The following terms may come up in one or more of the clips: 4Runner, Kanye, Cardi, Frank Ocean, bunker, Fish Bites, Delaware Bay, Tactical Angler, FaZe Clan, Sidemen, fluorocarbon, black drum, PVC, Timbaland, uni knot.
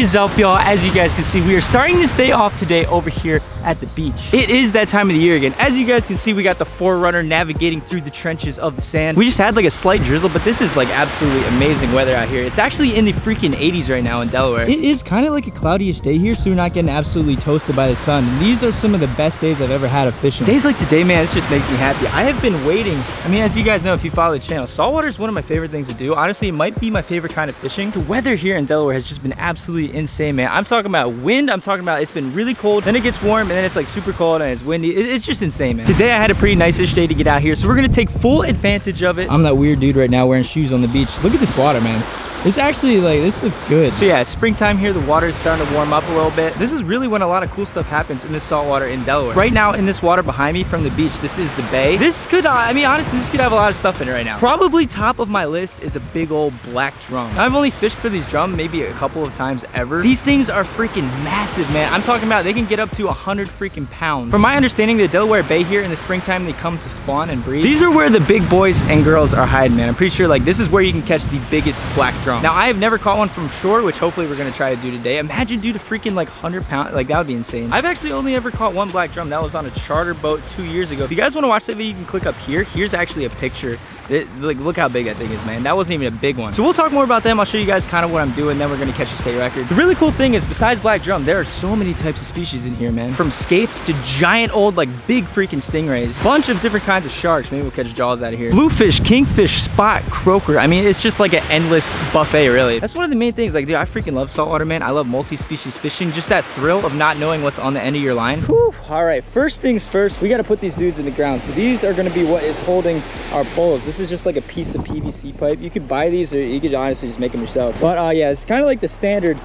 is up, y'all. As you guys can see, we are starting this day off today over here at the beach. It is that time of the year again. As you guys can see, we got the 4Runner navigating through the trenches of the sand. We just had like a slight drizzle, but this is like absolutely amazing weather out here. It's actually in the freaking 80s right now in Delaware. It is kind of like a cloudyish day here, so we're not getting absolutely toasted by the sun. And these are some of the best days I've ever had of fishing. Days like today, man, this just makes me happy. I have been waiting. I mean, as you guys know, if you follow the channel, saltwater is one of my favorite things to do. Honestly, it might be my favorite kind of fishing. The weather here in Delaware has just been absolutely insane, man. I'm talking about wind. I'm talking about it's been really cold, then it gets warm, and then it's like super cold and it's windy. It's just insane, man. Today I had a pretty nice-ish day to get out here, so we're gonna take full advantage of it. I'm that weird dude right now wearing shoes on the beach. Look at this water, man. It's actually like, this looks good. So yeah, it's springtime here. The water is starting to warm up a little bit. This is really when a lot of cool stuff happens in the saltwater in Delaware. Right now in this water behind me from the beach, this is the bay. This could, I mean, honestly, this could have a lot of stuff in it right now. Probably top of my list is a big old black drum. Now, I've only fished for these drum maybe a couple of times ever. These things are freaking massive, man. I'm talking about they can get up to 100 freaking pounds. From my understanding, the Delaware Bay here in the springtime, they come to spawn and breed. These are where the big boys and girls are hiding, man. I'm pretty sure like this is where you can catch the biggest black drum. Now, I have never caught one from shore, which hopefully we're gonna try to do today. Imagine, dude, a freaking like 100 pound, like that would be insane. I've actually only ever caught one black drum. That was on a charter boat 2 years ago. If you guys wanna watch that video, you can click up here. Here's actually a picture. Like, look how big that thing is, man. That wasn't even a big one. So we'll talk more about them. I'll show you guys kind of what I'm doing, then we're gonna catch a state record. The really cool thing is, besides black drum, there are so many types of species in here, man. From skates to giant old, like big freaking stingrays. Bunch of different kinds of sharks. Maybe we'll catch jaws out of here. Bluefish, kingfish, spot, croaker. I mean, it's just like an endless buffet, really. That's one of the main things. Like, dude, I freaking love saltwater, man. I love multi-species fishing. Just that thrill of not knowing what's on the end of your line. Whew. All right, first things first, we gotta put these dudes in the ground. So these are gonna be what is holding our poles. This is just like a piece of PVC pipe. You could buy these or you could honestly just make them yourself. But yeah, it's kind of like the standard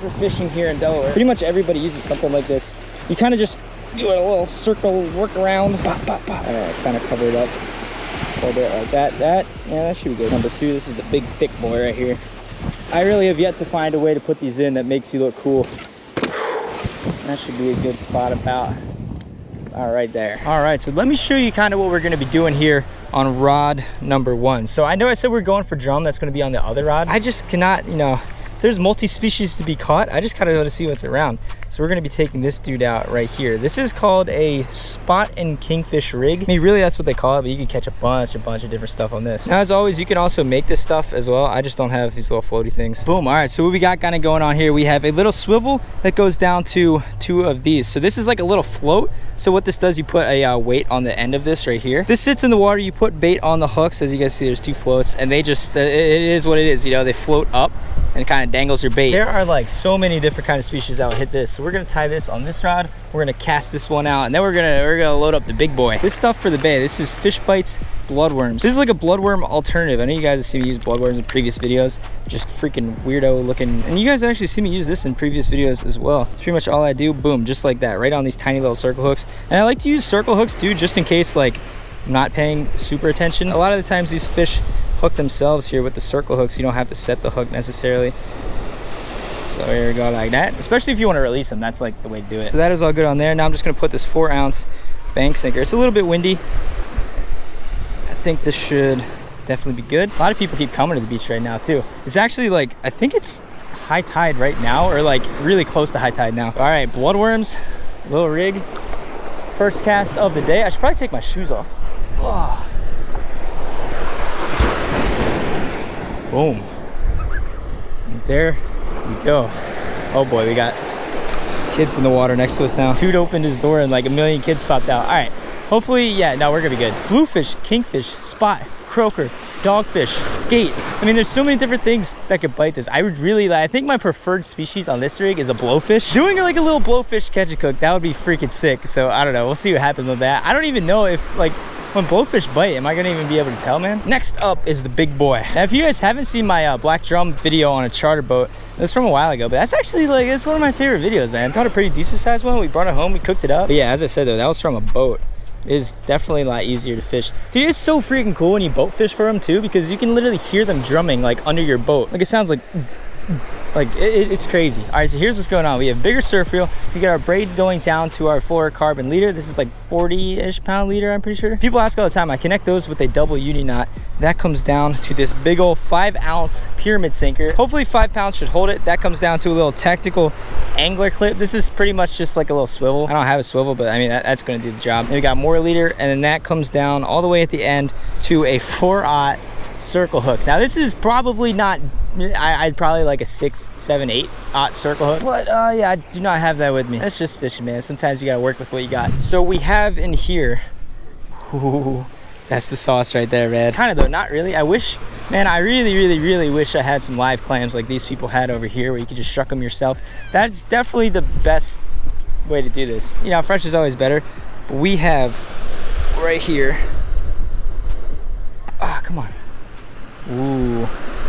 for fishing here in Delaware. Pretty much everybody uses something like this. You kind of just do a little circle, work around. Bop, bop, bop. All right, kind of cover it up a little bit like that. Yeah, that should be good. Number two, this is the big thick boy right here. I really have yet to find a way to put these in that makes you look cool. That should be a good spot about right there. All right, so let me show you kind of what we're gonna be doing here on rod number one. So I know I said we're going for drum, that's gonna be on the other rod. I just cannot, you know, there's multi-species to be caught. I just kind of want to see what's around. So we're gonna be taking this dude out right here. This is called a spot and kingfish rig. I mean, really that's what they call it, but you can catch a bunch of different stuff on this. Now, as always, you can also make this stuff as well. I just don't have these little floaty things. Boom, all right, so what we got kind of going on here, we have a little swivel that goes down to two of these. So this is like a little float. So what this does, you put a weight on the end of this right here. This sits in the water, you put bait on the hooks. As you guys see, there's two floats and they just, it is what it is, you know, they float up and it kind of dangles your bait. There are like so many different kinds of species that will hit this. So we're gonna tie this on this rod, we're gonna cast this one out, and then we're gonna load up the big boy. This stuff for the bay, this is Fish Bites bloodworms. This is like a bloodworm alternative. I know you guys have seen me use bloodworms in previous videos, just freaking weirdo looking. And you guys actually see me use this in previous videos as well. It's pretty much all I do, boom, just like that, right on these tiny little circle hooks. And I like to use circle hooks too, just in case like I'm not paying super attention. A lot of the times these fish hook themselves here with the circle hooks. You don't have to set the hook necessarily. So here we go like that, especially if you want to release them, that's like the way to do it. So that is all good on there. Now I'm just going to put this 4-ounce bank sinker. It's a little bit windy. I think this should definitely be good. A lot of people keep coming to the beach right now too. It's actually like, I think it's high tide right now, or like really close to high tide now. All right, bloodworms, little rig, first cast of the day. I should probably take my shoes off. Oh. Boom. There we go. Oh boy, we got kids in the water next to us now. Dude opened his door and like a million kids popped out. All right, hopefully, yeah, no, we're gonna be good. Bluefish, kingfish, spot, croaker, dogfish, skate. I mean, there's so many different things that could bite this. I would really like, I think my preferred species on this rig is a blowfish. Doing like a little blowfish catch and cook, that would be freaking sick. So I don't know, we'll see what happens with that. I don't even know if like, when blowfish bite, am I gonna even be able to tell, man? Next up is the big boy. Now, if you guys haven't seen my black drum video on a charter boat, that's from a while ago, but that's actually like, it's one of my favorite videos, man. Caught a pretty decent sized one. We brought it home, we cooked it up. But yeah, as I said though, that was from a boat. It is definitely a lot easier to fish. Dude, it's so freaking cool when you boat fish for them too, because you can literally hear them drumming like under your boat. Like it sounds like Like it's crazy. All right, so here's what's going on. We have bigger surf reel. We got our braid going down to our fluorocarbon leader. This is like 40-ish pound leader, I'm pretty sure. People ask all the time, I connect those with a double uni knot. That comes down to this big old 5-ounce pyramid sinker. Hopefully 5 pounds should hold it. That comes down to a little Tactical Angler clip. This is pretty much just like a little swivel. I don't have a swivel, but I mean, that's gonna do the job. And we got more leader, and then that comes down all the way at the end to a 4-aught circle hook. Now this is probably not, I'd probably like a 6, 7, 8-aught circle hook, but yeah, I do not have that with me. That's just fishing, man. Sometimes you gotta work with what you got. So we have in here, ooh, that's the sauce right there, man. Kind of though, not really. I wish, man, I really wish I had some live clams like these people had over here where you could just shuck them yourself. That's definitely the best way to do this. You know, fresh is always better. But we have right here, ah, oh, come on. Ooh,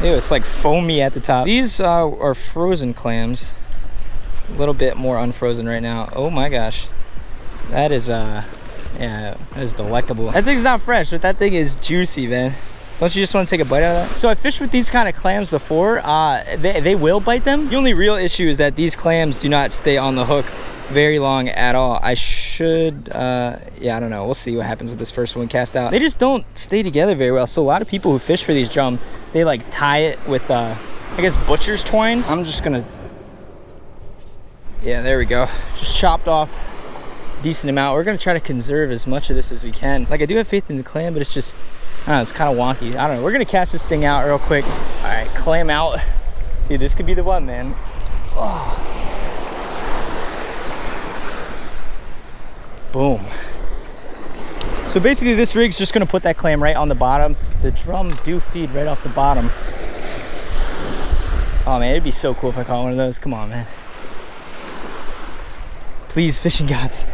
it was like foamy at the top. These are frozen clams, a little bit more unfrozen right now. Oh my gosh, that is yeah, that is delectable. That thing's not fresh, but that thing is juicy, man. Don't you just want to take a bite out of that? So I fished with these kind of clams before. They will bite them. The only real issue is that these clams do not stay on the hook very long at all. I should, yeah, I don't know. We'll see what happens with this first one cast out. They just don't stay together very well. So a lot of people who fish for these drum, they like tie it with, I guess, butcher's twine. I'm just gonna, yeah, there we go. Just chopped off a decent amount. We're gonna try to conserve as much of this as we can. Like I do have faith in the clam, but it's just, I don't know, it's kind of wonky. I don't know. We're gonna cast this thing out real quick. All right, clam out. Dude, this could be the one, man. Oh. Boom. So basically this rig's just gonna put that clam right on the bottom. The drum do feed right off the bottom. Oh man, it'd be so cool if I caught one of those. Come on, man. Please, fishing gods.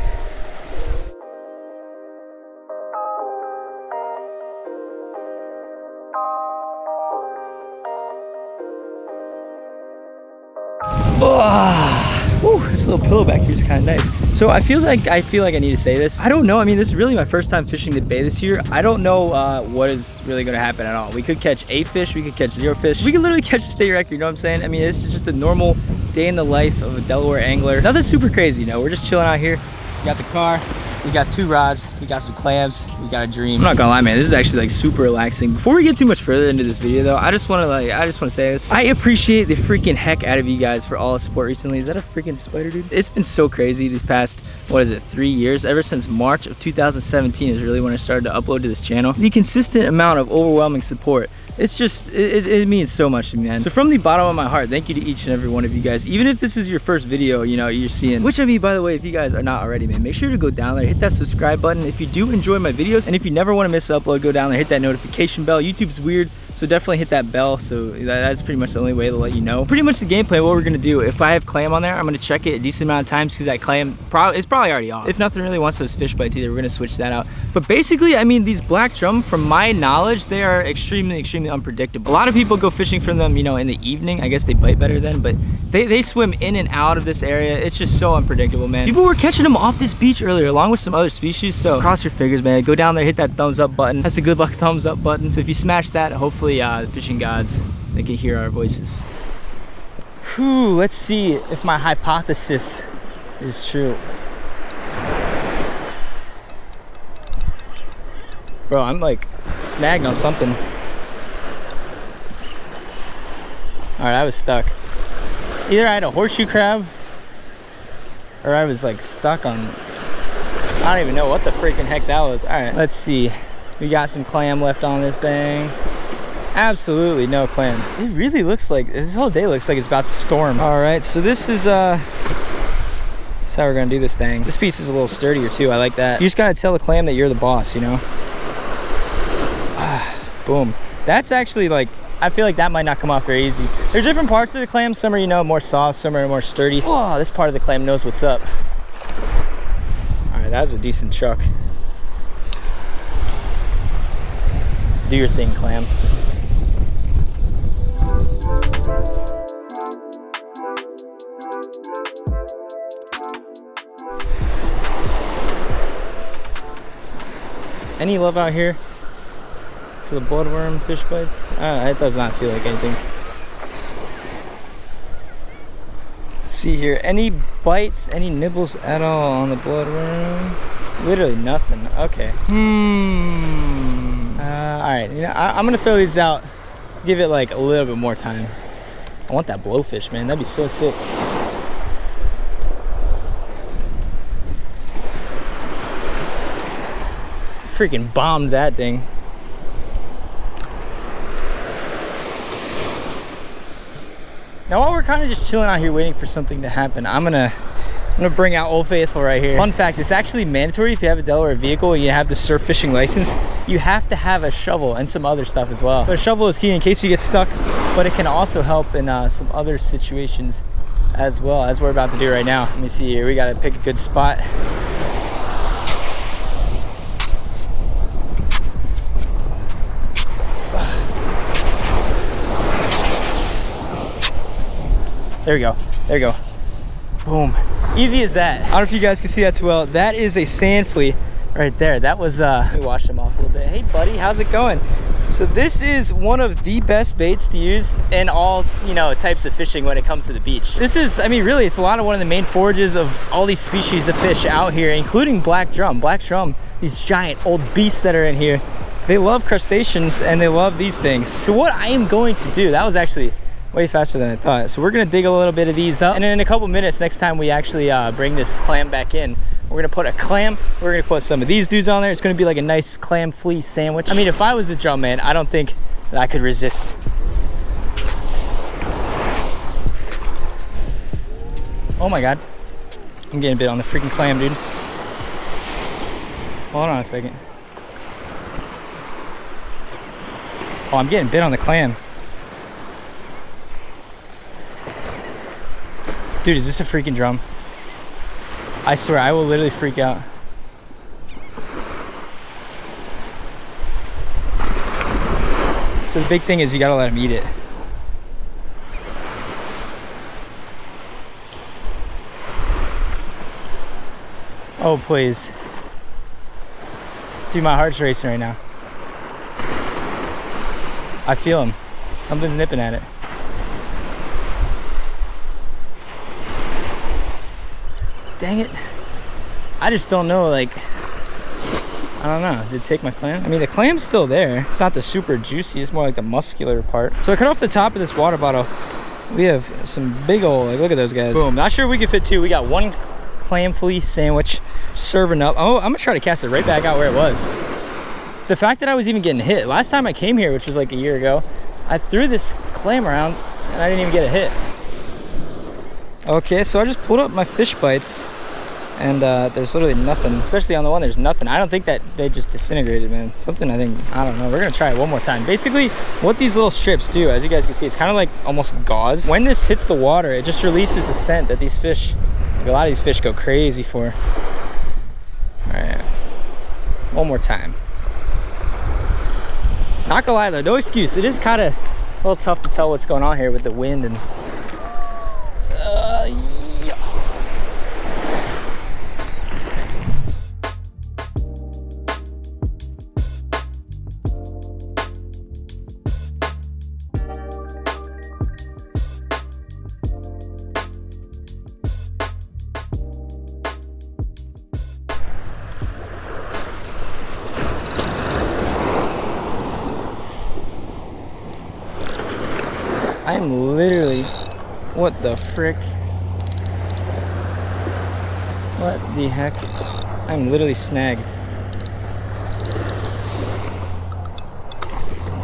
Oh. Ooh, this little pillow back here is kind of nice. So I feel like I need to say this. I don't know. I mean, this is really my first time fishing the bay this year. I don't know what is really going to happen at all. We could catch 8 fish. We could catch 0 fish. We could literally catch a state record. You know what I'm saying? I mean, this is just a normal day in the life of a Delaware angler. Nothing super crazy. You know, we're just chilling out here. We got the car. We got 2 rods. We got some clams. We got a dream. I'm not gonna lie, man. This is actually like super relaxing. Before we get too much further into this video, though, I just want to say this. I appreciate the freaking heck out of you guys for all the support recently. Is that a freaking spider, dude? It's been so crazy these past, what is it, 3 years? Ever since March of 2017 is really when I started to upload to this channel. The consistent amount of overwhelming support. It's just, it means so much to me, man. So from the bottom of my heart, thank you to each and every one of you guys. Even if this is your first video, you know, you're seeing, which I mean, by the way, if you guys are not already, man, make sure to go down there, hit that subscribe button. If you do enjoy my videos, and if you never want to miss an upload, go down there, hit that notification bell. YouTube's weird, so definitely hit that bell. So that's pretty much the only way to let you know. Pretty much the gameplay, what we're gonna do, if I have clam on there, I'm gonna check it a decent amount of times because that clam is probably already off. If nothing really wants those fish bites either, we're gonna switch that out. But basically, I mean, these black drum, from my knowledge, they are extremely unpredictable. A lot of people go fishing for them, you know, in the evening. I guess they bite better then, but they swim in and out of this area. It's just so unpredictable, man. People were catching them off this beach earlier along with some other species, so cross your fingers, man. Go down there, hit that thumbs up button. That's a good luck thumbs up button. So if you smash that, hopefully the fishing gods, they can hear our voices. Whew, let's see if my hypothesis is true. Bro, I'm like snagging on something. All right, I was stuck. Either I had a horseshoe crab or I was like stuck on, I don't even know what the freaking heck that was. All right, let's see. We got some clam left on this thing. Absolutely no clam. It really looks like, this whole day looks like it's about to storm. All right, so this is, that's how we're gonna do this thing. This piece is a little sturdier too, I like that. You just gotta tell the clam that you're the boss, you know? Ah, boom. That's actually like, I feel like that might not come off very easy. There are different parts of the clam. Some are, you know, more soft, some are more sturdy. Oh, this part of the clam knows what's up. All right, that was a decent chuck. Do your thing, clam. Any love out here? For the bloodworm fish bites? It does not feel like anything. see here, any bites, any nibbles at all on the blood worm? Literally nothing. Okay. Alright, you know, I'm gonna throw these out. Give it like a little bit more time. I want that blowfish, man. That'd be so sick. Freaking bombed that thing. Now while we're kind of just chilling out here waiting for something to happen, I'm gonna bring out Old Faithful right here. Fun fact, it's actually mandatory if you have a Delaware vehicle and you have the surf fishing license, you have to have a shovel and some other stuff as well. The shovel is key in case you get stuck, but it can also help in some other situations as well, as we're about to do right now. Let me see here, we gotta pick a good spot. There we go, there we go. Boom, easy as that. I don't know if you guys can see that too well. That is a sand flea right there. That was, we washed him off a little bit. Hey buddy, how's it going? So this is one of the best baits to use in all, you know, types of fishing when it comes to the beach. This is, I mean, really, it's a lot of one of the main forages of all these species of fish out here, including black drum. Black drum, these giant old beasts that are in here, they love crustaceans and they love these things. So what I am going to do, that was actually way faster than I thought. So we're gonna dig a little bit of these up, and then in a couple minutes, next time we actually bring this clam back in, we're gonna put a clam, we're gonna put some of these dudes on there. It's gonna be like a nice clam flea sandwich. I mean, if I was a drum man, I don't think that I could resist. Oh my God. I'm getting bit on the freaking clam, dude. Hold on a second. Oh, I'm getting bit on the clam. Dude, is this a freaking drum? I swear, I will literally freak out. So the big thing is you gotta let him eat it. Oh, please. Dude, my heart's racing right now. I feel him. Something's nipping at it. Dang it. I just don't know, like, I don't know. Did it take my clam? I mean, the clam's still there. It's not the super juicy, it's more like the muscular part. So I cut off the top of this water bottle. We have some big old, like, look at those guys. Boom, not sure we could fit two. We got one clam flea sandwich serving up. Oh, I'm gonna try to cast it right back out where it was. The fact that I was even getting hit. Last time I came here, which was like a year ago, I threw this clam around and I didn't even get a hit. Okay, so I just pulled up my fish bites and there's literally nothing, especially on the one there's nothing. I don't think that they just disintegrated, man. Something, I think, I don't know. We're gonna try it one more time. Basically, what these little strips do, as you guys can see, it's kind of like almost gauze. When this hits the water, it just releases a scent that these fish, like a lot of these fish, go crazy for. All right, one more time. Not gonna lie though, no excuse. It is kind of a little tough to tell what's going on here with the wind and I'm literally, what the frick? What the heck? I'm literally snagged.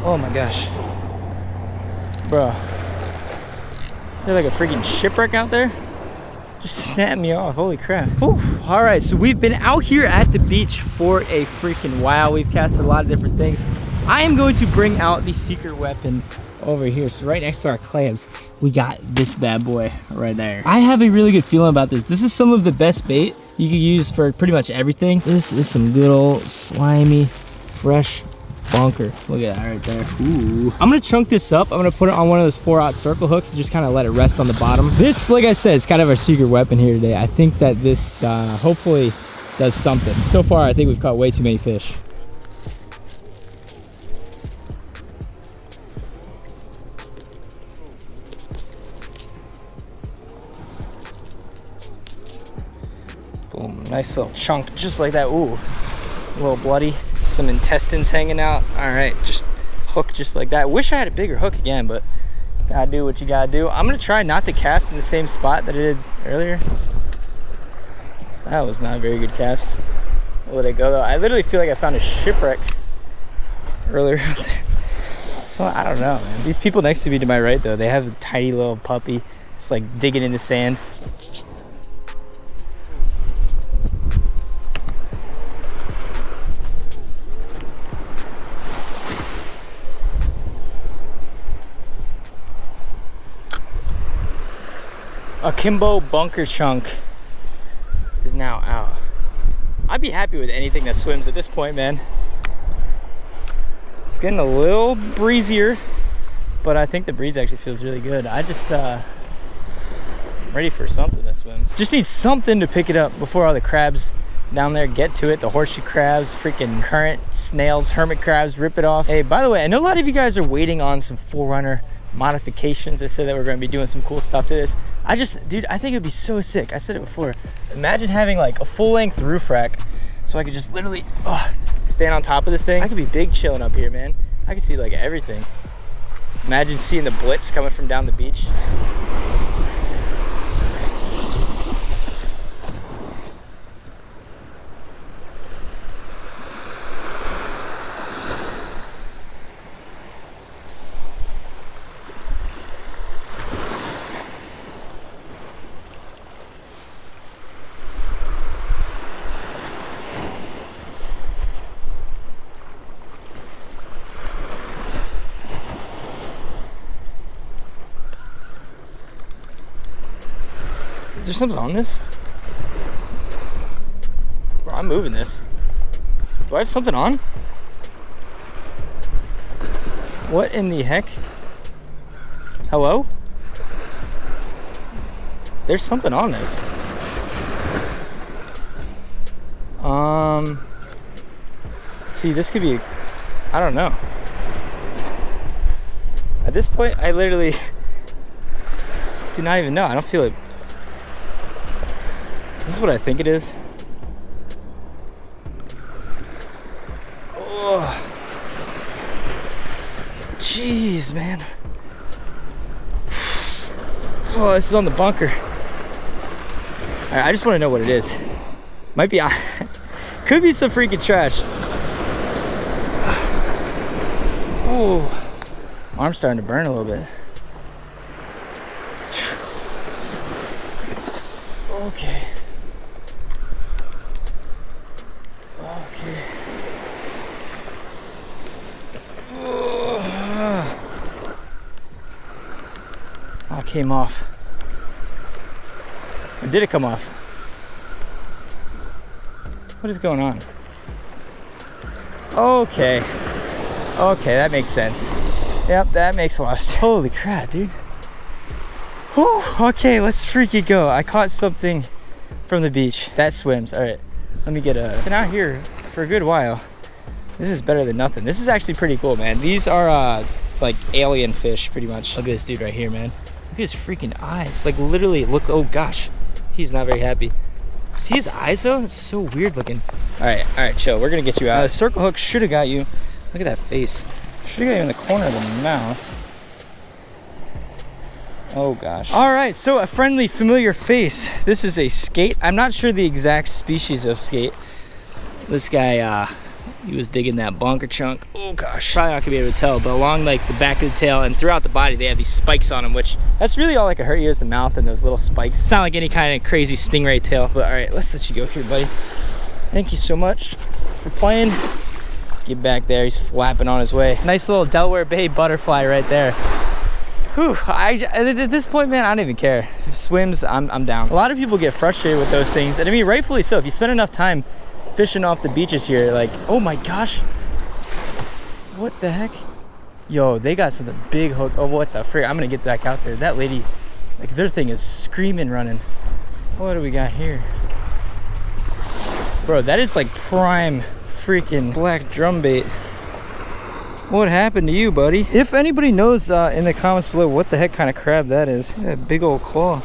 Oh my gosh. Bro. They're like a freaking shipwreck out there. Just snapped me off, holy crap. Whew. All right, so we've been out here at the beach for a freaking while. We've cast a lot of different things. I am going to bring out the secret weapon over here. So right next to our clams, we got this bad boy right there. I have a really good feeling about this. This is some of the best bait you can use for pretty much everything. This is some good old slimy, fresh bonker. Look at that right there. Ooh. I'm gonna chunk this up. I'm gonna put it on one of those 4-aught circle hooks and just kind of let it rest on the bottom. This, like I said, is kind of our secret weapon here today. I think that this hopefully does something. So far, I think we've caught way too many fish. Boom, nice little chunk just like that. Ooh, a little bloody, some intestines hanging out. All right, just hook just like that. Wish I had a bigger hook again, but gotta do what you gotta do. I'm gonna try not to cast in the same spot that I did earlier. That was not a very good cast. I'll let it go though. I literally feel like I found a shipwreck earlier out there. So I don't know, man. These people next to me to my right though, they have a tiny little puppy. It's like digging in the sand. A Kimbo bunker chunk is now out. I'd be happy with anything that swims at this point, man. It's getting a little breezier, but I think the breeze actually feels really good. I just, I'm ready for something that swims. Just need something to pick it up before all the crabs down there get to it. The horseshoe crabs, freaking current, snails, hermit crabs, rip it off. Hey, by the way, I know a lot of you guys are waiting on some 4Runner modifications. They said that we're going to be doing some cool stuff to this. I just, dude, I think it'd be so sick. I said it before. Imagine having like a full-length roof rack, so I could just literally stand on top of this thing. I could be big chilling up here, man. I could see like everything. Imagine seeing the blitz coming from down the beach. Is there something on this? Bro, I'm moving this. Do I have something on? What in the heck? Hello? There's something on this. See, this could be, I don't know. At this point, I literally do not even know. I don't feel it. This is what I think it is. Oh, jeez, man. Oh, this is on the bunker. All right, I just want to know what it is. Might be, could be some freaking trash. Oh, arm's starting to burn a little bit. Okay. Came off. Or did it come off? What is going on? Okay. Okay, that makes sense. Yep, that makes a lot of sense. Holy crap, dude. Whew, okay, let's freaking go. I caught something from the beach. That swims. All right, let me get a... Been out here for a good while. This is better than nothing. This is actually pretty cool, man. These are like alien fish, pretty much. Look at this dude right here, man. Look at his freaking eyes. Like literally, look, oh gosh. He's not very happy. See his eyes though? It's so weird looking. All right, chill. We're gonna get you out. The circle hook should have got you. Look at that face. Should have got you in the corner of the mouth. Oh gosh. All right, so a friendly, familiar face. This is a skate. I'm not sure the exact species of skate. This guy, he was digging that bunker chunk. Oh gosh, probably not gonna be able to tell, but along like the back of the tail and throughout the body, they have these spikes on them, which that's really all that could hurt you is the mouth and those little spikes. It's not like any kind of crazy stingray tail, but all right, let's let you go here, buddy. Thank you so much for playing. Get back there, he's flapping on his way. Nice little Delaware Bay butterfly right there. Whew, at this point, man, I don't even care. If it swims, I'm down. A lot of people get frustrated with those things, and I mean, rightfully so. If you spend enough time fishing off the beaches here, like, oh my gosh, what the heck. Yo, they got something big hook. Oh, what the frick. I'm gonna get back out there. That lady, like, their thing is screaming running. What do we got here, bro? That is like prime freaking black drumbait. What happened to you, buddy? If anybody knows in the comments below what the heck kind of crab that is. That big old claw.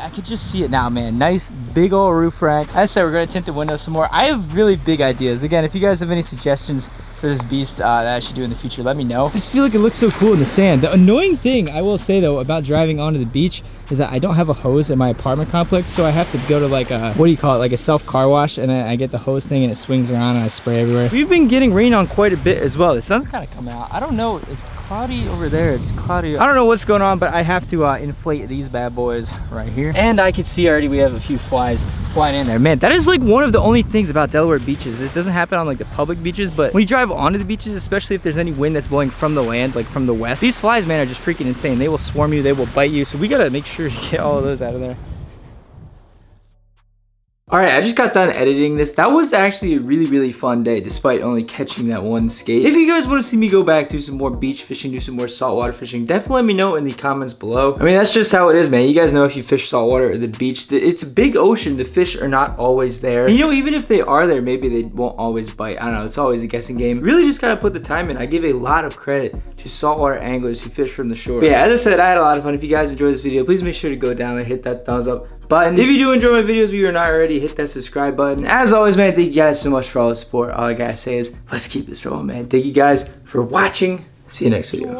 I could just see it now, man. Nice big old roof rack. As I said, we're gonna tint the windows some more. I have really big ideas. Again, if you guys have any suggestions for this beast that I should do in the future, let me know. I just feel like it looks so cool in the sand. The annoying thing I will say though about driving onto the beach is that I don't have a hose in my apartment complex, so I have to go to like a, what do you call it, like a self car wash, and then I get the hose thing and it swings around and I spray everywhere. We've been getting rain on quite a bit as well. The sun's kind of coming out. I don't know, it's cloudy over there, it's cloudy. I don't know what's going on, but I have to inflate these bad boys right here. And I can see already we have a few flies flying in there. Man, that is like one of the only things about Delaware beaches. It doesn't happen on like the public beaches, but when you drive onto the beaches, especially if there's any wind that's blowing from the land, like from the west, these flies, man, are just freaking insane. They will swarm you, they will bite you, so we gotta make sure to get all of those out of there. All right, I just got done editing this. That was actually a really, really fun day, despite only catching that one skate. If you guys wanna see me go back, do some more beach fishing, do some more saltwater fishing, definitely let me know in the comments below. I mean, that's just how it is, man. You guys know if you fish saltwater or the beach, it's a big ocean. The fish are not always there. And you know, even if they are there, maybe they won't always bite. I don't know, it's always a guessing game. You really just gotta put the time in. I give a lot of credit to saltwater anglers who fish from the shore. But yeah, as I said, I had a lot of fun. If you guys enjoyed this video, please make sure to go down and hit that thumbs up button. If you do enjoy my videos, if you are not already, hit that subscribe button. As always, man, thank you guys so much for all the support. All I gotta say is, let's keep this rolling, man. Thank you guys for watching. See you next video.